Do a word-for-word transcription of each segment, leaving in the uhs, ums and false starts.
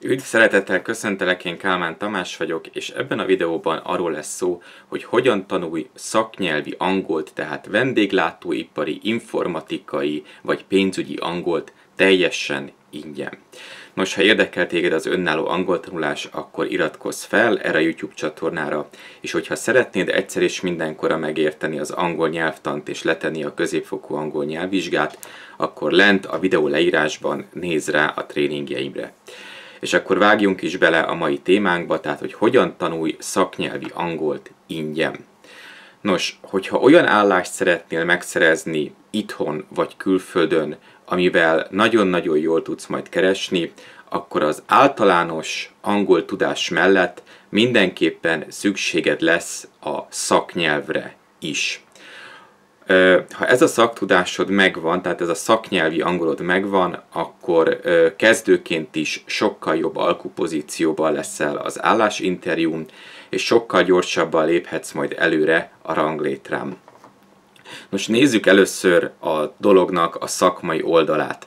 Üdv, szeretettel köszöntelek, én Kálmán Tamás vagyok, és ebben a videóban arról lesz szó, hogy hogyan tanulj szaknyelvi angolt, tehát vendéglátóipari, informatikai vagy pénzügyi angolt teljesen ingyen. Nos, ha érdekel téged az önálló angoltanulás, akkor iratkozz fel erre a YouTube csatornára, és hogyha szeretnéd egyszer és mindenkorra megérteni az angol nyelvtant és letenni a középfokú angol nyelvvizsgát, akkor lent a videó leírásban nézz rá a tréningjeimre. És akkor vágjunk is bele a mai témánkba, tehát hogy hogyan tanulj szaknyelvi angolt ingyen. Nos, hogyha olyan állást szeretnél megszerezni itthon vagy külföldön, amivel nagyon-nagyon jól tudsz majd keresni, akkor az általános angol tudás mellett mindenképpen szükséged lesz a szaknyelvre is. Ha ez a szaktudásod megvan, tehát ez a szaknyelvi angolod megvan, akkor kezdőként is sokkal jobb alkupozícióban leszel az állásinterjún, és sokkal gyorsabban léphetsz majd előre a ranglétrán. Most nézzük először a dolognak a szakmai oldalát.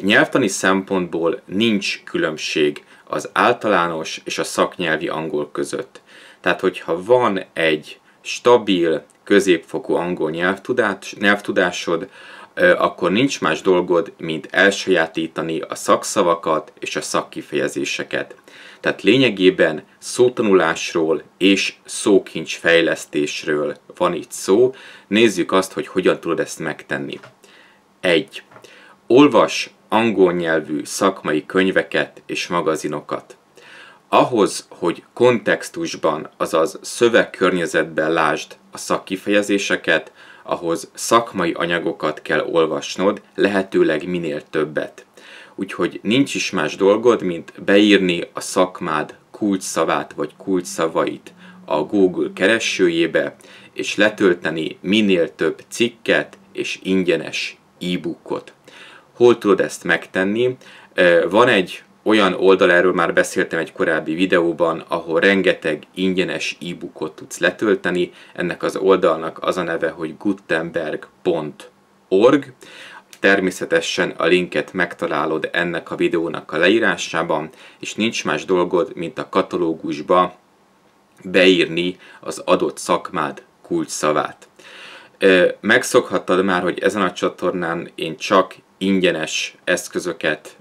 Nyelvtani szempontból nincs különbség az általános és a szaknyelvi angol között. Tehát, hogyha van egy stabil, középfokú angol nyelvtudás, nyelvtudásod, akkor nincs más dolgod, mint elsajátítani a szakszavakat és a szakkifejezéseket. Tehát lényegében szótanulásról és szókincsfejlesztésről van itt szó. Nézzük azt, hogy hogyan tudod ezt megtenni. egy. Olvas angol nyelvű szakmai könyveket és magazinokat. Ahhoz, hogy kontextusban, azaz szövegkörnyezetben lásd a szakkifejezéseket, ahhoz szakmai anyagokat kell olvasnod, lehetőleg minél többet. Úgyhogy nincs is más dolgod, mint beírni a szakmád kulcsszavát vagy kulcsszavait a Google keresőjébe, és letölteni minél több cikket és ingyenes e-bookot. Hol tudod ezt megtenni? Van egy olyan oldal, erről már beszéltem egy korábbi videóban, ahol rengeteg ingyenes e-bookot tudsz letölteni. Ennek az oldalnak az a neve, hogy gutenberg pont org. Természetesen a linket megtalálod ennek a videónak a leírásában, és nincs más dolgod, mint a katalógusba beírni az adott szakmád kulcsszavát. Megszokhattad már, hogy ezen a csatornán én csak ingyenes eszközöket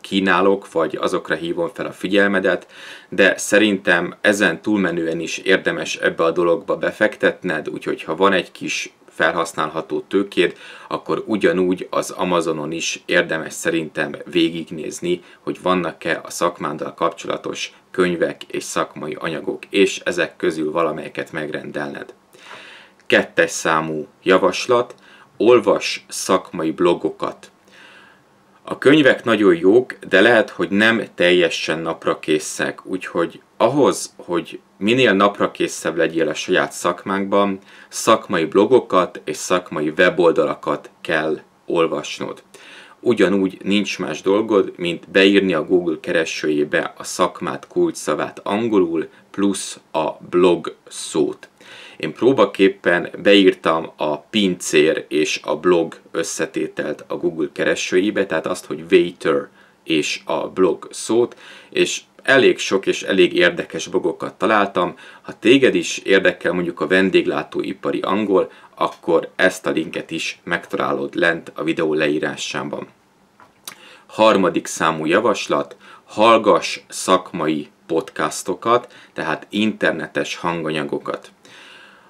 kínálok, vagy azokra hívom fel a figyelmedet, de szerintem ezen túlmenően is érdemes ebbe a dologba befektetned, úgyhogy ha van egy kis felhasználható tőkéd, akkor ugyanúgy az Amazonon is érdemes szerintem végignézni, hogy vannak-e a szakmáddal kapcsolatos könyvek és szakmai anyagok, és ezek közül valamelyeket megrendelned. Kettes számú javaslat: olvas szakmai blogokat. A könyvek nagyon jók, de lehet, hogy nem teljesen naprakészek, úgyhogy ahhoz, hogy minél naprakészebb legyél a saját szakmánkban, szakmai blogokat és szakmai weboldalakat kell olvasnod. Ugyanúgy nincs más dolgod, mint beírni a Google keresőjébe a szakmád kulcsszavát angolul, plusz a blog szót. Én próbaképpen beírtam a pincér és a blog összetételt a Google keresőjébe, tehát azt, hogy waiter és a blog szót, és elég sok és elég érdekes blogokat találtam. Ha téged is érdekel mondjuk a vendéglátóipari angol, akkor ezt a linket is megtalálod lent a videó leírásában. Harmadik számú javaslat: hallgass szakmai podcastokat, tehát internetes hanganyagokat.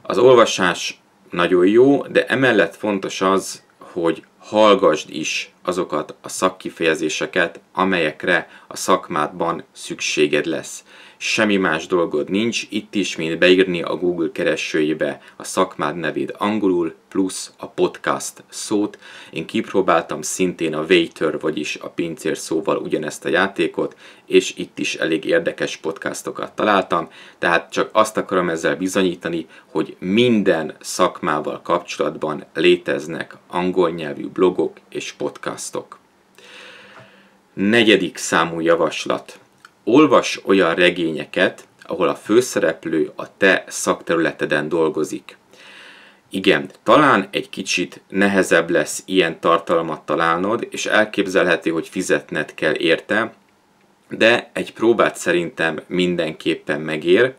Az olvasás nagyon jó, de emellett fontos az, hogy hallgasd is azokat a szakkifejezéseket, amelyekre a szakmádban szükséged lesz. Semmi más dolgod nincs itt is, mint beírni a Google keresőjébe a szakmád nevét angolul, plusz a podcast szót. Én kipróbáltam szintén a waiter, vagyis a pincér szóval ugyanezt a játékot, és itt is elég érdekes podcastokat találtam, tehát csak azt akarom ezzel bizonyítani, hogy minden szakmával kapcsolatban léteznek angol nyelvű blogok és podcastok. Negyedik számú javaslat: olvas olyan regényeket, ahol a főszereplő a te szakterületeden dolgozik. Igen, talán egy kicsit nehezebb lesz ilyen tartalmat találnod, és elképzelhető, hogy fizetned kell érte, de egy próbát szerintem mindenképpen megér.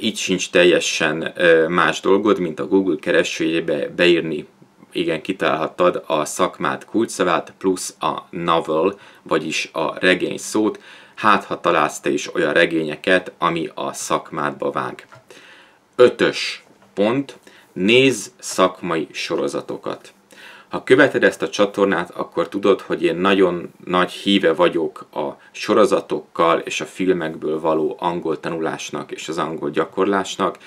Így sincs teljesen más dolgod, mint a Google keresőjébe beírni, igen, kitalálhatod a szakmád kulcsszavát plusz a novel, vagyis a regény szót, hát ha találsz te is olyan regényeket, ami a szakmádba vág. Ötös pont, nézz szakmai sorozatokat. Ha követed ezt a csatornát, akkor tudod, hogy én nagyon nagy híve vagyok a sorozatokkal és a filmekből való angol tanulásnak és az angol gyakorlásnak.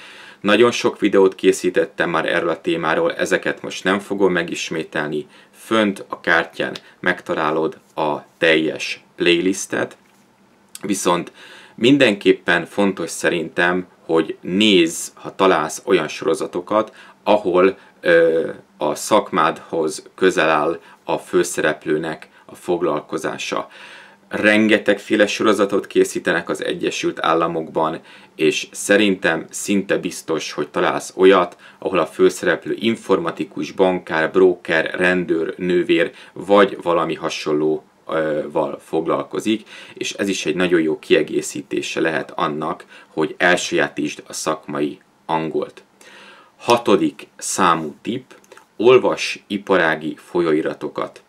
Nagyon sok videót készítettem már erről a témáról, ezeket most nem fogom megismételni. Fönt a kártyán megtalálod a teljes playlistet. Viszont mindenképpen fontos szerintem, hogy nézz, ha találsz olyan sorozatokat, ahol ö, a szakmádhoz közel áll a főszereplőnek a foglalkozása. Rengetegféle sorozatot készítenek az Egyesült Államokban, és szerintem szinte biztos, hogy találsz olyat, ahol a főszereplő informatikus, bankár, broker, rendőr, nővér, vagy valami hasonlóval foglalkozik, és ez is egy nagyon jó kiegészítése lehet annak, hogy elsajátítsd a szakmai angolt. Hatodik számú tipp, olvas iparági folyóiratokat.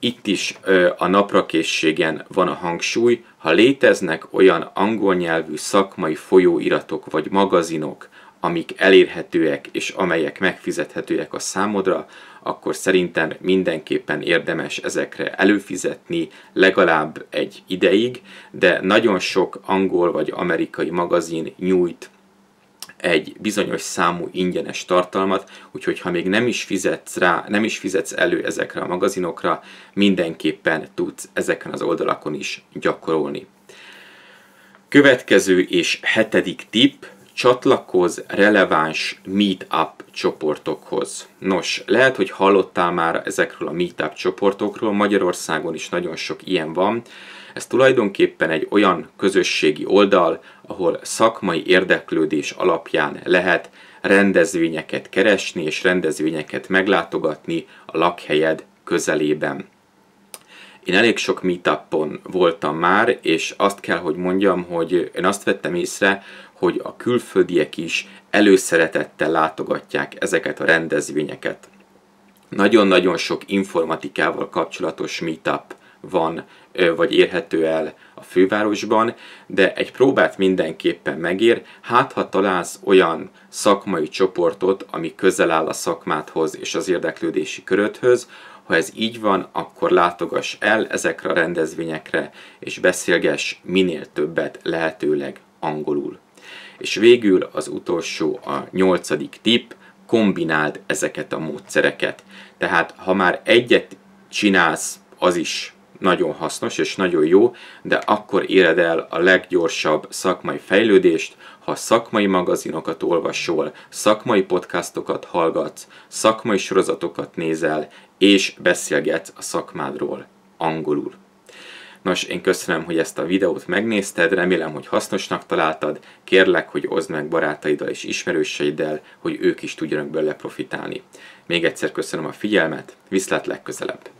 Itt is ö, a naprakészségen van a hangsúly, ha léteznek olyan angol nyelvű szakmai folyóiratok vagy magazinok, amik elérhetőek és amelyek megfizethetőek a számodra, akkor szerintem mindenképpen érdemes ezekre előfizetni legalább egy ideig, de nagyon sok angol vagy amerikai magazin nyújt egy bizonyos számú ingyenes tartalmat, úgyhogy ha még nem is fizetsz rá, nem is fizetsz elő ezekre a magazinokra, mindenképpen tudsz ezeken az oldalakon is gyakorolni. Következő és hetedik tipp, csatlakozz releváns Meetup csoportokhoz. Nos, lehet, hogy hallottál már ezekről a Meetup csoportokról, Magyarországon is nagyon sok ilyen van. Ez tulajdonképpen egy olyan közösségi oldal, ahol szakmai érdeklődés alapján lehet rendezvényeket keresni és rendezvényeket meglátogatni a lakhelyed közelében. Én elég sok meetupon voltam már, és azt kell, hogy mondjam, hogy én azt vettem észre, hogy a külföldiek is előszeretettel látogatják ezeket a rendezvényeket. Nagyon-nagyon sok informatikával kapcsolatos meetup van, vagy érhető el a fővárosban, de egy próbát mindenképpen megér, hát ha találsz olyan szakmai csoportot, ami közel áll a szakmádhoz és az érdeklődési körödhöz. Ha ez így van, akkor látogass el ezekre a rendezvényekre, és beszélgess minél többet, lehetőleg angolul. És végül az utolsó, a nyolcadik tipp, kombináld ezeket a módszereket. Tehát ha már egyet csinálsz, az is nagyon hasznos és nagyon jó, de akkor éred el a leggyorsabb szakmai fejlődést, ha szakmai magazinokat olvasol, szakmai podcastokat hallgatsz, szakmai sorozatokat nézel, és beszélgetsz a szakmádról angolul. Nos, én köszönöm, hogy ezt a videót megnézted, remélem, hogy hasznosnak találtad, kérlek, hogy oszd meg barátaiddal és ismerőseiddel, hogy ők is tudjanak belőle profitálni. Még egyszer köszönöm a figyelmet, viszlát legközelebb!